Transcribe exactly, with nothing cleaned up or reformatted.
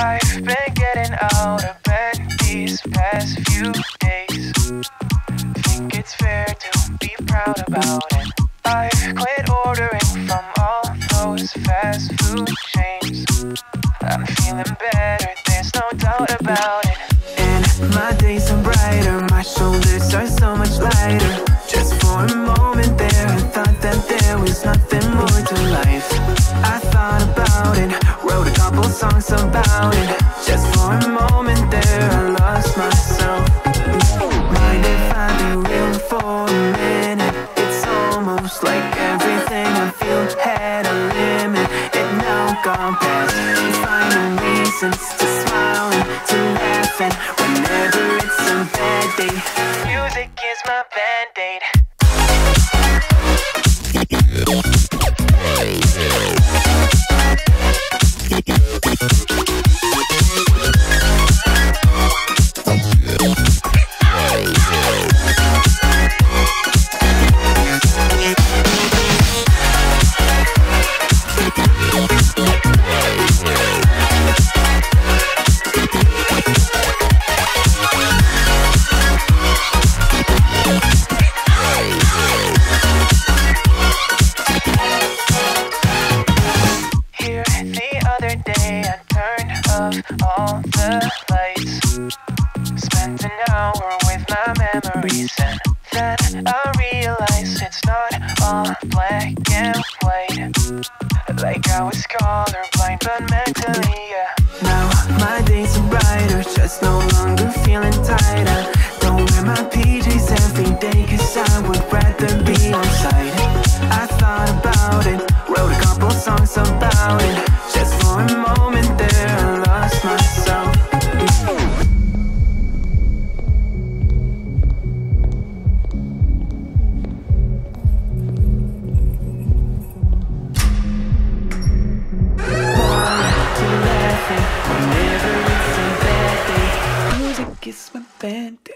I've been getting out of bed these past few days. Think it's fair to be proud about it. I've quit ordering from all those fast food chains. I'm feeling better, there's no doubt about it. And my days are brighter, my shoulders are so much lighter. Just for a moment there, I thought that there was nothing more to life. I thought about it, wrote a couple songs about it. Just for a moment there, I lost myself. Mind if I do it for a minute? It's almost like everything I feel had a limit. It now gone past, I'm finding reasons to smile and to laugh, and whenever it's a bad day, music is my band-aid. All the lights, spent an hour with my memories, and then I realized it's not all black and white. Like I was colorblind, but mentally, yeah. Now my days are brighter, just no longer feeling tighter. Don't wear my P Js every day, cause I would rather be on site. I thought about it, wrote a couple songs about it. Just for a moment there, I lost myself. Whenever it's a bad day, music is my band.